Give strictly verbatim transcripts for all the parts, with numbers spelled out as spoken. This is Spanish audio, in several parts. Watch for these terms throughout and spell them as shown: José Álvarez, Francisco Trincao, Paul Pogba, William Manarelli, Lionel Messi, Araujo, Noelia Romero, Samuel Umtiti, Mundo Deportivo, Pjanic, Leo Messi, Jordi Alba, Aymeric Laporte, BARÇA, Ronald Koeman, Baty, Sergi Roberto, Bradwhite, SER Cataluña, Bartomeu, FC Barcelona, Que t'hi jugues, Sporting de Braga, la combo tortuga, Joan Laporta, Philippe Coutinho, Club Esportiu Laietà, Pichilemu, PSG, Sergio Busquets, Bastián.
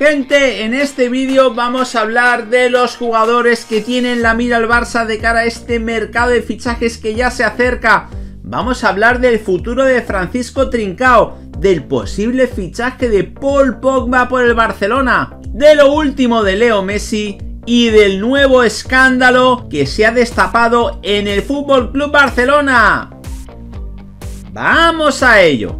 Gente, en este vídeo vamos a hablar de los jugadores que tienen la mira al Barça de cara a este mercado de fichajes que ya se acerca. Vamos a hablar del futuro de Francisco Trincao, del posible fichaje de Paul Pogba por el Barcelona, de lo último de Leo Messi y del nuevo escándalo que se ha destapado en el F C Barcelona. ¡Vamos a ello!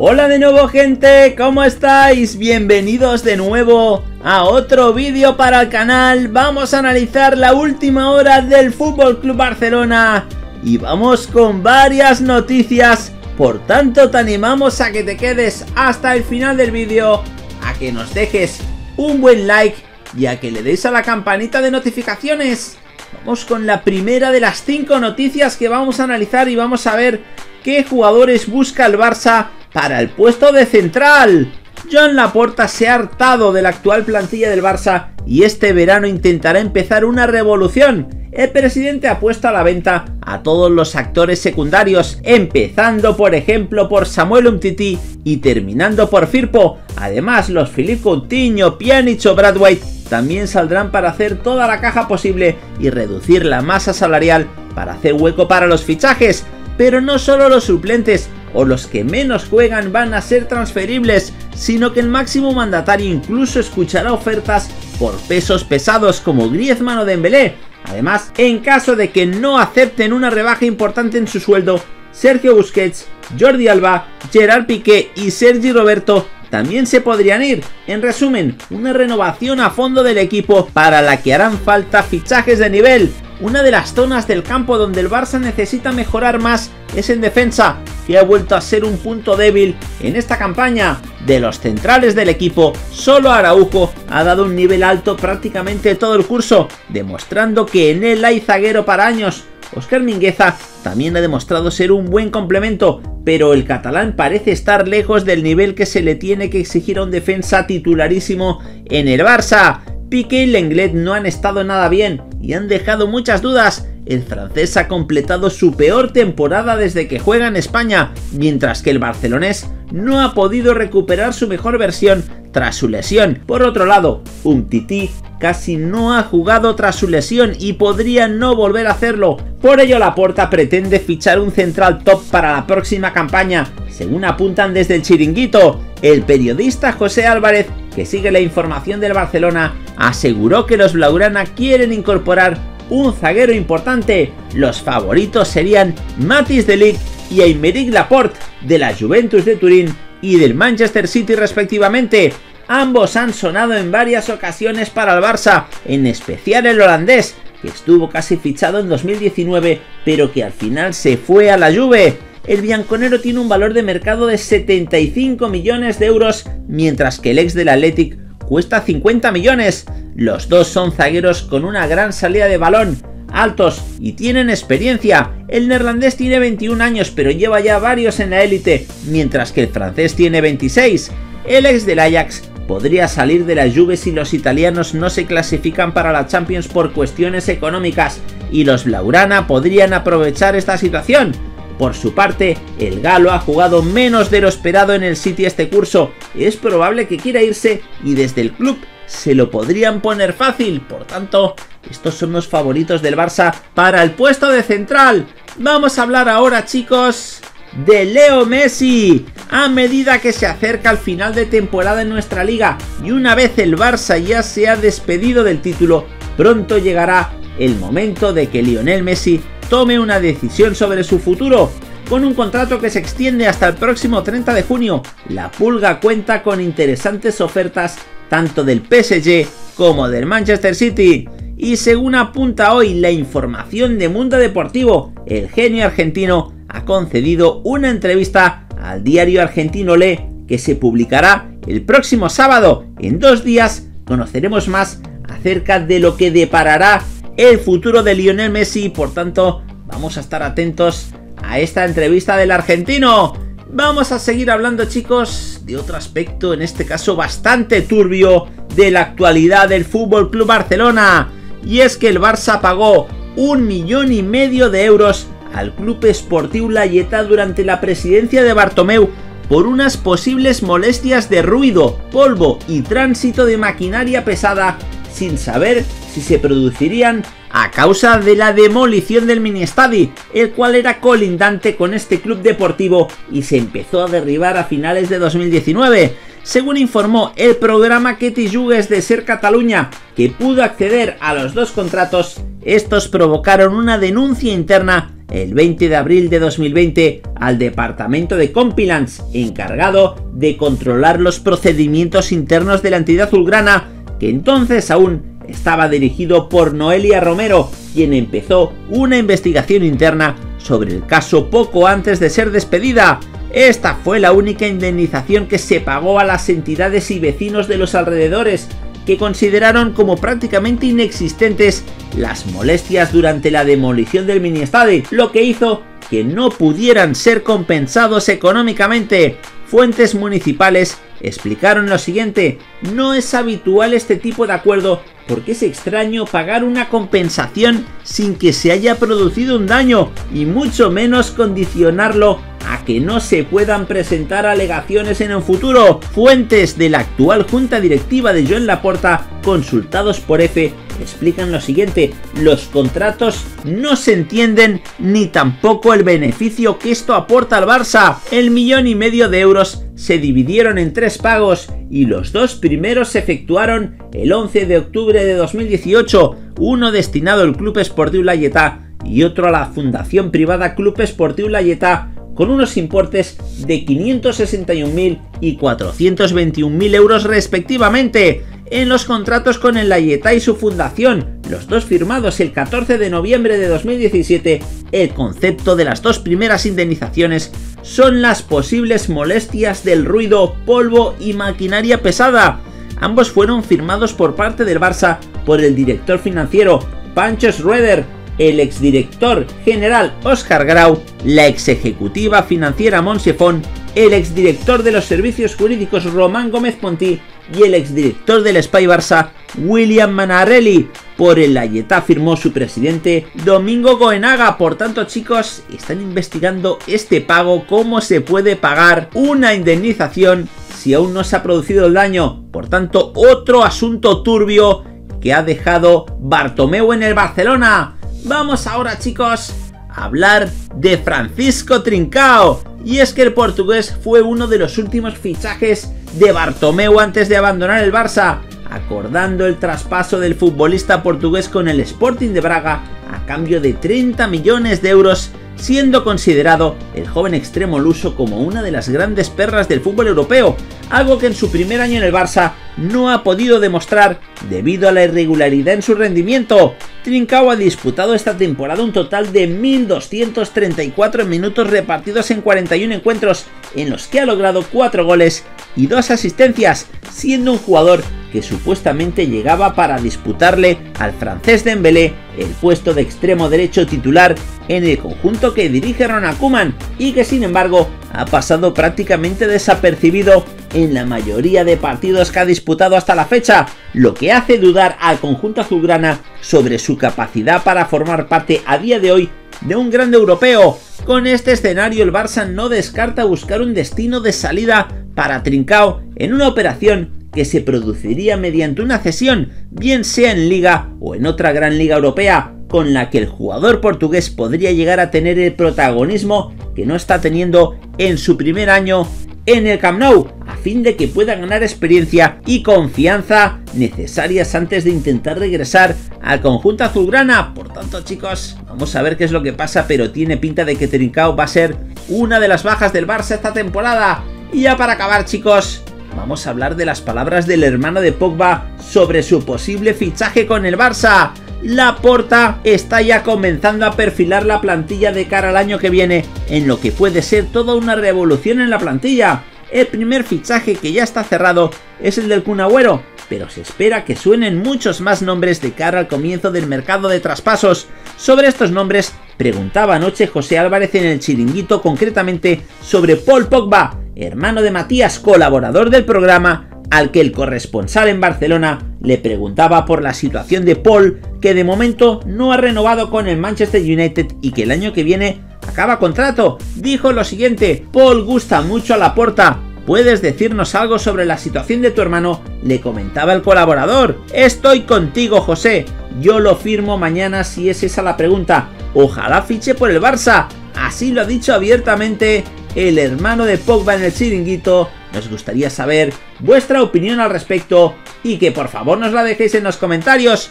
Hola de nuevo, gente, ¿cómo estáis? Bienvenidos de nuevo a otro vídeo para el canal. Vamos a analizar la última hora del F C Barcelona y vamos con varias noticias. Por tanto, te animamos a que te quedes hasta el final del vídeo, a que nos dejes un buen like y a que le deis a la campanita de notificaciones. Vamos con la primera de las cinco noticias que vamos a analizar y vamos a ver qué jugadores busca el Barça para el puesto de central. Joan Laporta se ha hartado de la actual plantilla del Barça y este verano intentará empezar una revolución. El presidente ha puesto a la venta a todos los actores secundarios, empezando por ejemplo por Samuel Umtiti y terminando por Firpo. Además, los Philippe Coutinho, Pjanic o Bradwhite también saldrán para hacer toda la caja posible y reducir la masa salarial para hacer hueco para los fichajes. Pero no solo los suplentes o los que menos juegan van a ser transferibles, sino que el máximo mandatario incluso escuchará ofertas por pesos pesados como Griezmann o Dembélé. Además, en caso de que no acepten una rebaja importante en su sueldo, Sergio Busquets, Jordi Alba, Gerard Piqué y Sergi Roberto también se podrían ir. En resumen, una renovación a fondo del equipo para la que harán falta fichajes de nivel. Una de las zonas del campo donde el Barça necesita mejorar más es en defensa, que ha vuelto a ser un punto débil en esta campaña. De los centrales del equipo, solo Araujo ha dado un nivel alto prácticamente todo el curso, demostrando que en él hay zaguero para años. Óscar Mingueza también ha demostrado ser un buen complemento, pero el catalán parece estar lejos del nivel que se le tiene que exigir a un defensa titularísimo en el Barça. Piqué y Lenglet no han estado nada bien y han dejado muchas dudas. El francés ha completado su peor temporada desde que juega en España, mientras que el barcelonés no ha podido recuperar su mejor versión tras su lesión. Por otro lado, Umtiti casi no ha jugado tras su lesión y podría no volver a hacerlo. Por ello, Laporta pretende fichar un central top para la próxima campaña, según apuntan desde el Chiringuito. El periodista José Álvarez, que sigue la información del Barcelona, aseguró que los blaugrana quieren incorporar un zaguero importante. Los favoritos serían Mats De Ligt y Aymeric Laporte, de la Juventus de Turín y del Manchester City respectivamente. Ambos han sonado en varias ocasiones para el Barça, en especial el holandés, que estuvo casi fichado en dos mil diecinueve, pero que al final se fue a la Juve. El bianconero tiene un valor de mercado de setenta y cinco millones de euros, mientras que el ex del Athletic cuesta cincuenta millones. Los dos son zagueros con una gran salida de balón, altos y tienen experiencia. El neerlandés tiene veintiún años, pero lleva ya varios en la élite, mientras que el francés tiene veintiséis. El ex del Ajax podría salir de la Juve si los italianos no se clasifican para la Champions por cuestiones económicas, y los blaugrana podrían aprovechar esta situación. Por su parte, el galo ha jugado menos de lo esperado en el City este curso. Es probable que quiera irse y desde el club se lo podrían poner fácil. Por tanto, estos son los favoritos del Barça para el puesto de central. Vamos a hablar ahora, chicos, de Leo Messi. A medida que se acerca el final de temporada en nuestra liga y una vez el Barça ya se ha despedido del título, pronto llegará el momento de que Lionel Messi tome una decisión sobre su futuro. Con un contrato que se extiende hasta el próximo treinta de junio, la Pulga cuenta con interesantes ofertas tanto del P S G como del Manchester City. Y según apunta hoy la información de Mundo Deportivo, el genio argentino ha concedido una entrevista al diario argentino Le, que se publicará el próximo sábado. En dos días conoceremos más acerca de lo que deparará el futuro de Lionel Messi. Por tanto, vamos a estar atentos a esta entrevista del argentino. Vamos a seguir hablando, chicos, de otro aspecto, en este caso bastante turbio, de la actualidad del F C Barcelona. Y es que el Barça pagó un millón y medio de euros al Club Esportiu Laietà durante la presidencia de Bartomeu por unas posibles molestias de ruido, polvo y tránsito de maquinaria pesada, sin saber si se producirían a causa de la demolición del mini-estadi, el cual era colindante con este club deportivo y se empezó a derribar a finales de dos mil diecinueve. Según informó el programa Que t'hi jugues de SER Cataluña, que pudo acceder a los dos contratos, estos provocaron una denuncia interna el veinte de abril de dos mil veinte al departamento de Compilance, encargado de controlar los procedimientos internos de la entidad azulgrana, que entonces aún estaba dirigido por Noelia Romero, quien empezó una investigación interna sobre el caso poco antes de ser despedida. Esta fue la única indemnización que se pagó a las entidades y vecinos de los alrededores, que consideraron como prácticamente inexistentes las molestias durante la demolición del mini-estadi, lo que hizo que no pudieran ser compensados económicamente. Fuentes municipales explicaron lo siguiente: no es habitual este tipo de acuerdo porque es extraño pagar una compensación sin que se haya producido un daño y mucho menos condicionarlo a que no se puedan presentar alegaciones en el futuro. Fuentes de la actual junta directiva de Joan Laporta, consultados por EFE, explican lo siguiente: los contratos no se entienden ni tampoco el beneficio que esto aporta al Barça. El millón y medio de euros se dividieron en tres pagos y los dos primeros se efectuaron el once de octubre de dos mil dieciocho, uno destinado al Club Esportiu Laietà y otro a la fundación privada Club Esportiu Laietà, con unos importes de quinientos sesenta y un mil y cuatrocientos veintiún mil euros respectivamente. En los contratos con el Laietà y su fundación, los dos firmados el catorce de noviembre de dos mil diecisiete, el concepto de las dos primeras indemnizaciones son las posibles molestias del ruido, polvo y maquinaria pesada. Ambos fueron firmados por parte del Barça por el director financiero Pancho Schroeder, el exdirector general Oscar Grau, la exejecutiva financiera Montse Font, el exdirector de los servicios jurídicos Román Gómez Pontí y el exdirector del Espai Barça William Manarelli. Por el Laietà firmó su presidente Domingo Goenaga. Por tanto, chicos, están investigando este pago, cómo se puede pagar una indemnización si aún no se ha producido el daño. Por tanto, otro asunto turbio que ha dejado Bartomeu en el Barcelona. Vamos ahora, chicos, a hablar de Francisco Trincao. Y es que el portugués fue uno de los últimos fichajes de Bartomeu antes de abandonar el Barça, acordando el traspaso del futbolista portugués con el Sporting de Braga a cambio de treinta millones de euros, siendo considerado el joven extremo luso como una de las grandes perras del fútbol europeo, algo que en su primer año en el Barça no ha podido demostrar debido a la irregularidad en su rendimiento. Trincao ha disputado esta temporada un total de mil doscientos treinta y cuatro minutos repartidos en cuarenta y un encuentros, en los que ha logrado cuatro goles y dos asistencias, siendo un jugador que supuestamente llegaba para disputarle al francés Dembélé el puesto de extremo derecho titular en el conjunto que dirige Ronald Koeman, y que sin embargo ha pasado prácticamente desapercibido en la mayoría de partidos que ha disputado hasta la fecha, lo que hace dudar al conjunto azulgrana sobre su capacidad para formar parte a día de hoy de un grande europeo. Con este escenario, el Barça no descarta buscar un destino de salida para Trincao en una operación que se produciría mediante una cesión, bien sea en Liga o en otra gran liga europea, con la que el jugador portugués podría llegar a tener el protagonismo que no está teniendo en su primer año en el Camp Nou, a fin de que pueda ganar experiencia y confianza necesarias antes de intentar regresar al conjunto azulgrana. Por tanto, chicos, vamos a ver qué es lo que pasa, pero tiene pinta de que Trincao va a ser una de las bajas del Barça esta temporada. Y ya para acabar, chicos, vamos a hablar de las palabras del hermano de Pogba sobre su posible fichaje con el Barça. Laporta está ya comenzando a perfilar la plantilla de cara al año que viene, en lo que puede ser toda una revolución en la plantilla. El primer fichaje que ya está cerrado es el del Kun Agüero, pero se espera que suenen muchos más nombres de cara al comienzo del mercado de traspasos. Sobre estos nombres preguntaba anoche José Álvarez en El Chiringuito, concretamente sobre Paul Pogba, hermano de Matías, colaborador del programa, al que el corresponsal en Barcelona le preguntaba por la situación de Paul, que de momento no ha renovado con el Manchester United y que el año que viene acaba contrato. Dijo lo siguiente: Paul gusta mucho a Laporta. ¿Puedes decirnos algo sobre la situación de tu hermano?, le comentaba el colaborador. Estoy contigo, José. Yo lo firmo mañana si es esa la pregunta. Ojalá fiche por el Barça. Así lo ha dicho abiertamente el hermano de Pogba en el Chiringuito. Nos gustaría saber vuestra opinión al respecto y que por favor nos la dejéis en los comentarios